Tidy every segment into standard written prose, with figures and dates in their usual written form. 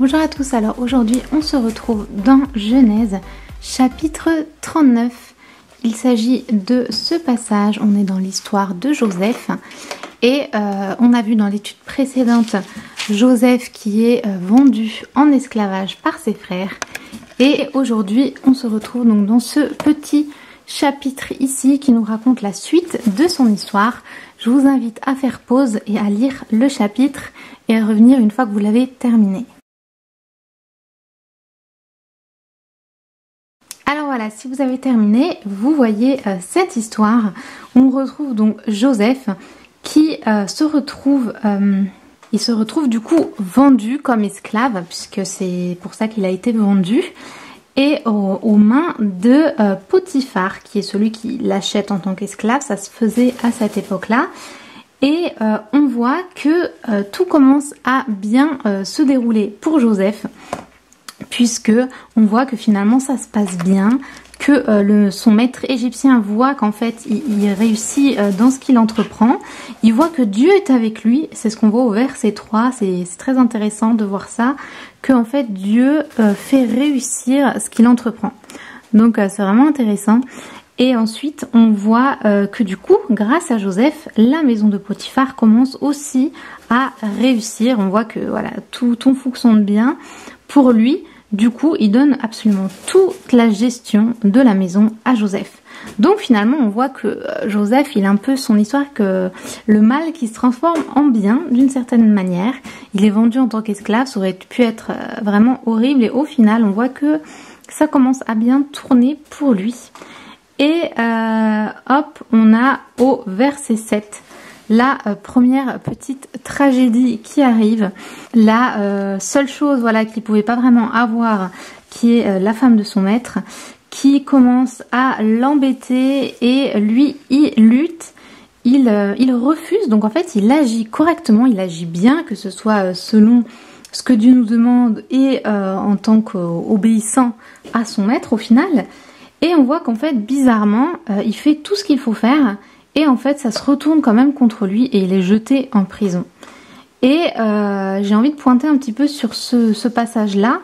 Bonjour à tous, alors aujourd'hui on se retrouve dans Genèse chapitre 39. Il s'agit de ce passage, on est dans l'histoire de Joseph et on a vu dans l'étude précédente Joseph qui est vendu en esclavage par ses frères. Et aujourd'hui on se retrouve donc dans ce petit chapitre ici qui nous raconte la suite de son histoire. Je vous invite à faire pause et à lire le chapitre et à revenir une fois que vous l'avez terminé. Alors voilà, si vous avez terminé, vous voyez cette histoire. On retrouve donc Joseph qui se retrouve du coup vendu comme esclave, puisque c'est pour ça qu'il a été vendu, et aux mains de Potiphar, qui est celui qui l'achète en tant qu'esclave. Ça se faisait à cette époque-là. Et on voit que tout commence à bien se dérouler pour Joseph, puisque on voit que finalement ça se passe bien, que son maître égyptien voit qu'en fait il réussit dans ce qu'il entreprend, il voit que Dieu est avec lui. C'est ce qu'on voit au verset 3, c'est très intéressant de voir ça, que en fait Dieu fait réussir ce qu'il entreprend. Donc c'est vraiment intéressant. Et ensuite on voit que du coup, grâce à Joseph, la maison de Potiphar commence aussi à réussir. On voit que voilà, tout fonctionne bien pour lui. Du coup, il donne absolument toute la gestion de la maison à Joseph. Donc finalement, on voit que Joseph, il a un peu son histoire, que le mal qui se transforme en bien d'une certaine manière. Il est vendu en tant qu'esclave, ça aurait pu être vraiment horrible. Et au final, on voit que ça commence à bien tourner pour lui. Et hop, on a au verset 7. La première petite tragédie qui arrive, la seule chose voilà, qu'il ne pouvait pas vraiment avoir, qui est la femme de son maître, qui commence à l'embêter, et lui, il lutte, il refuse. Donc en fait, il agit correctement, il agit bien, que ce soit selon ce que Dieu nous demande et en tant qu'obéissant à son maître au final. Et on voit qu'en fait, bizarrement, il fait tout ce qu'il faut faire. Et en fait, ça se retourne quand même contre lui et il est jeté en prison. Et j'ai envie de pointer un petit peu sur ce passage-là,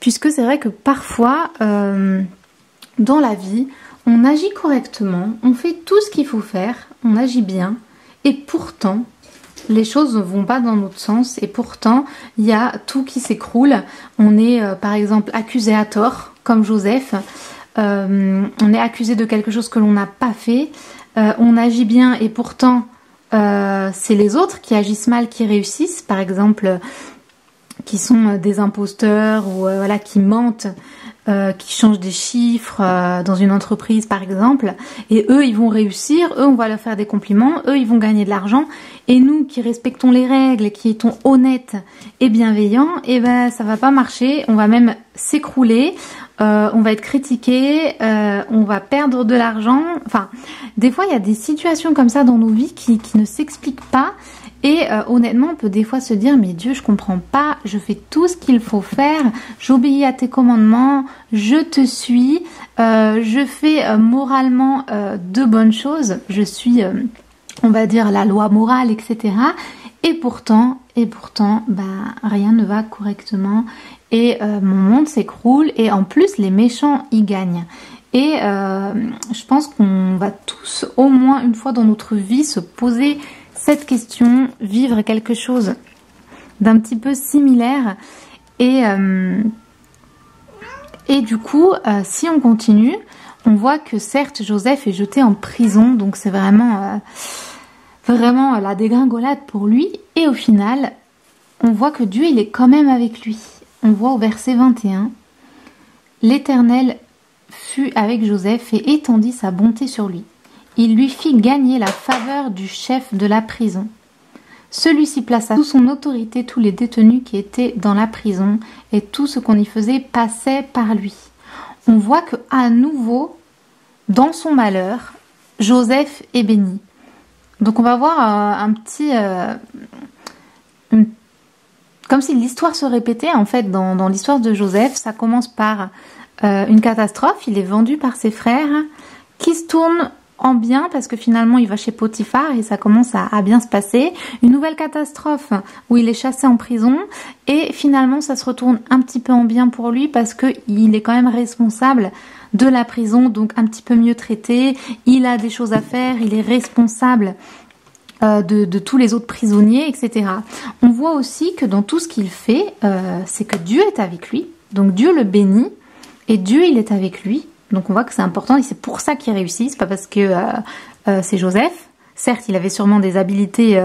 puisque c'est vrai que parfois, dans la vie, on agit correctement, on fait tout ce qu'il faut faire, on agit bien, et pourtant, les choses ne vont pas dans notre sens, et pourtant, il y a tout qui s'écroule. On est, par exemple, accusé à tort, comme Joseph. On est accusé de quelque chose que l'on n'a pas fait. On agit bien et pourtant c'est les autres qui agissent mal qui réussissent, par exemple qui sont des imposteurs, ou voilà, qui mentent, qui changent des chiffres dans une entreprise par exemple, et eux ils vont réussir, eux on va leur faire des compliments, eux ils vont gagner de l'argent, et nous qui respectons les règles, qui étions honnêtes et bienveillants, et ben ça va pas marcher, on va même s'écrouler. On va être critiqué, on va perdre de l'argent. Enfin, des fois, il y a des situations comme ça dans nos vies qui ne s'expliquent pas. Et honnêtement, on peut des fois se dire, mais Dieu, je comprends pas, je fais tout ce qu'il faut faire, j'obéis à tes commandements, je te suis, je fais moralement de bonnes choses, je suis, on va dire, la loi morale, etc. Et pourtant, bah, rien ne va correctement. Et mon monde s'écroule, et en plus les méchants y gagnent. Et je pense qu'on va tous au moins une fois dans notre vie se poser cette question, vivre quelque chose d'un petit peu similaire. Et du coup, si on continue, on voit que certes Joseph est jeté en prison, donc c'est vraiment la dégringolade pour lui. Et au final, on voit que Dieu il est quand même avec lui. On voit au verset 21, « L'Éternel fut avec Joseph et étendit sa bonté sur lui. Il lui fit gagner la faveur du chef de la prison. Celui-ci plaça sous son autorité tous les détenus qui étaient dans la prison, et tout ce qu'on y faisait passait par lui. » On voit que à nouveau, dans son malheur, Joseph est béni. Donc on va voir comme si l'histoire se répétait en fait dans l'histoire de Joseph. Ça commence par une catastrophe, il est vendu par ses frères, qui se tourne en bien parce que finalement il va chez Potiphar et ça commence à bien se passer. Une nouvelle catastrophe où il est chassé en prison et finalement ça se retourne un petit peu en bien pour lui parce qu'il est quand même responsable de la prison, donc un petit peu mieux traité, il a des choses à faire, il est responsable de tous les autres prisonniers, etc. On voit aussi que dans tout ce qu'il fait, c'est que Dieu est avec lui, donc Dieu le bénit et Dieu il est avec lui. Donc on voit que c'est important et c'est pour ça qu'il réussit, c'est pas parce que c'est Joseph. Certes, il avait sûrement des habilités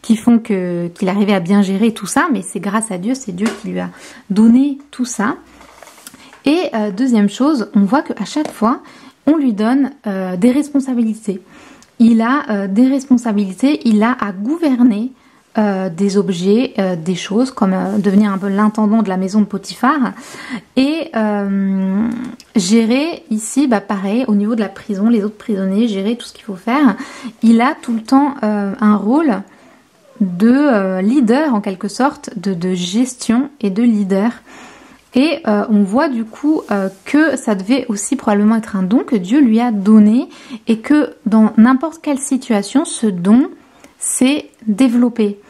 qui font qu'il arrivait à bien gérer tout ça, mais c'est grâce à Dieu, c'est Dieu qui lui a donné tout ça. Et deuxième chose, on voit qu'à chaque fois, on lui donne des responsabilités. Il a des responsabilités, il a à gouverner des objets, des choses, comme devenir un peu l'intendant de la maison de Potiphar. Et gérer ici, bah, pareil, au niveau de la prison, les autres prisonniers, gérer tout ce qu'il faut faire. Il a tout le temps un rôle de leader, en quelque sorte, de gestion et de leader. Et on voit du coup que ça devait aussi probablement être un don que Dieu lui a donné et que dans n'importe quelle situation, ce don s'est développé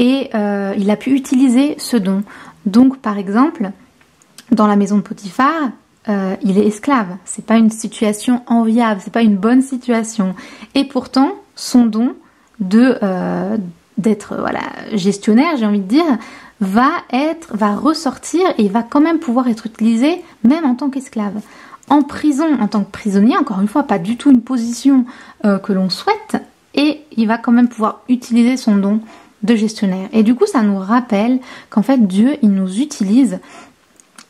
et il a pu utiliser ce don. Donc par exemple, dans la maison de Potiphar, il est esclave. C'est pas une situation enviable, c'est pas une bonne situation. Et pourtant, son don d'être voilà, gestionnaire, j'ai envie de dire, va ressortir et va quand même pouvoir être utilisé même en tant qu'esclave. En prison, en tant que prisonnier, encore une fois, pas du tout une position que l'on souhaite, et il va quand même pouvoir utiliser son don de gestionnaire. Et du coup, ça nous rappelle qu'en fait, Dieu, il nous utilise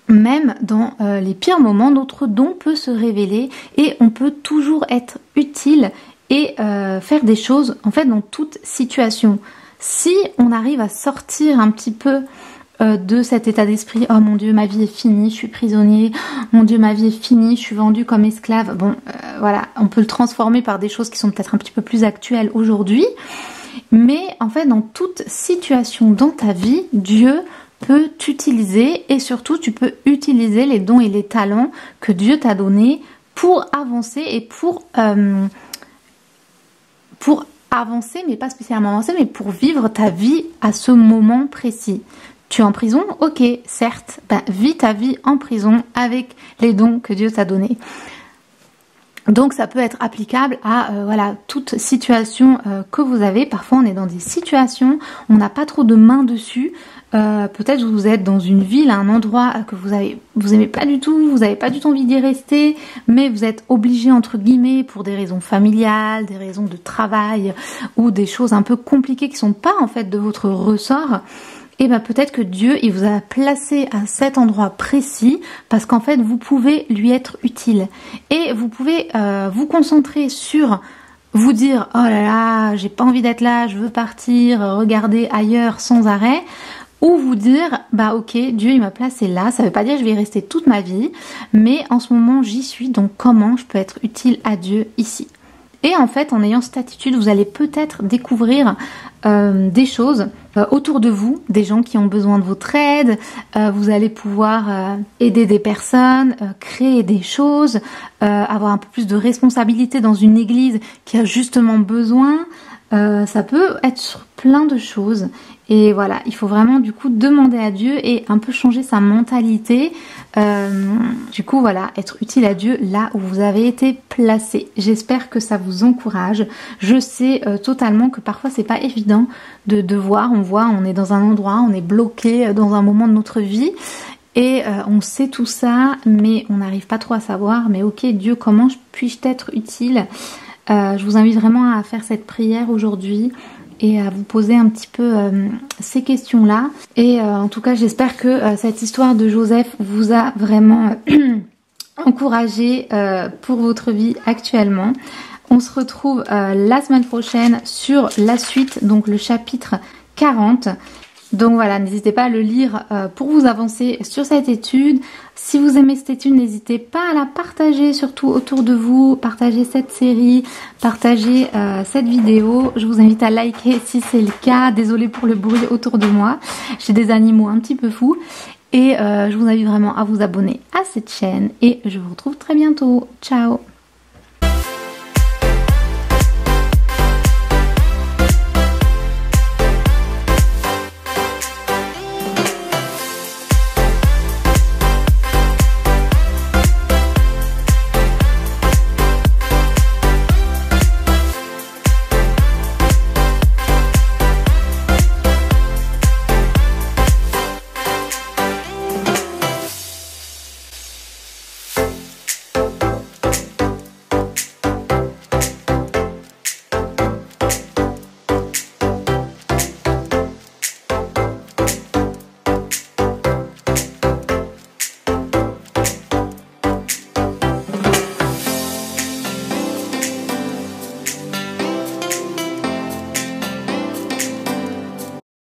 même dans les pires moments. Notre don peut se révéler et on peut toujours être utile et faire des choses, en fait, dans toute situation. Si on arrive à sortir un petit peu de cet état d'esprit, oh mon Dieu, ma vie est finie, je suis prisonnier, mon Dieu, ma vie est finie, je suis vendu comme esclave. Bon, voilà, on peut le transformer par des choses qui sont peut-être un petit peu plus actuelles aujourd'hui. Mais en fait, dans toute situation dans ta vie, Dieu peut t'utiliser et surtout, tu peux utiliser les dons et les talents que Dieu t'a donnés pour avancer et pour avancer, mais pas spécialement avancer, mais pour vivre ta vie à ce moment précis. Tu es en prison, ok, certes, ben, vis ta vie en prison avec les dons que Dieu t'a donnés. Donc ça peut être applicable à voilà, toute situation que vous avez. Parfois on est dans des situations, on n'a pas trop de main dessus. Peut-être que vous êtes dans une ville, à un endroit que vous aimez pas du tout, vous n'avez pas du tout envie d'y rester, mais vous êtes obligé entre guillemets pour des raisons familiales, des raisons de travail ou des choses un peu compliquées qui sont pas en fait de votre ressort. Et bien peut-être que Dieu il vous a placé à cet endroit précis parce qu'en fait vous pouvez lui être utile et vous pouvez vous concentrer sur vous dire oh là là j'ai pas envie d'être là, je veux partir, regarder ailleurs sans arrêt, ou vous dire bah ok Dieu il m'a placé là, ça veut pas dire je vais y rester toute ma vie, mais en ce moment j'y suis donc comment je peux être utile à Dieu ici. Et en fait, en ayant cette attitude, vous allez peut-être découvrir des choses autour de vous, des gens qui ont besoin de votre aide, vous allez pouvoir aider des personnes, créer des choses, avoir un peu plus de responsabilité dans une église qui a justement besoin. Ça peut être sur plein de choses. Et voilà, il faut vraiment du coup demander à Dieu et un peu changer sa mentalité. Du coup voilà, être utile à Dieu là où vous avez été placé. J'espère que ça vous encourage. Je sais totalement que parfois c'est pas évident de voir. On voit, on est dans un endroit, on est bloqué dans un moment de notre vie. Et on sait tout ça, mais on n'arrive pas trop à savoir. Mais ok Dieu, comment puis-je t'être utile ? Je vous invite vraiment à faire cette prière aujourd'hui et à vous poser un petit peu ces questions-là. Et en tout cas, j'espère que cette histoire de Joseph vous a vraiment encouragé pour votre vie actuellement. On se retrouve la semaine prochaine sur la suite, donc le chapitre 40. Donc voilà, n'hésitez pas à le lire pour vous avancer sur cette étude. Si vous aimez cette étude, n'hésitez pas à la partager, surtout autour de vous. Partagez cette série, partagez cette vidéo. Je vous invite à liker si c'est le cas. Désolée pour le bruit autour de moi. J'ai des animaux un petit peu fous. Et je vous invite vraiment à vous abonner à cette chaîne. Et je vous retrouve très bientôt. Ciao!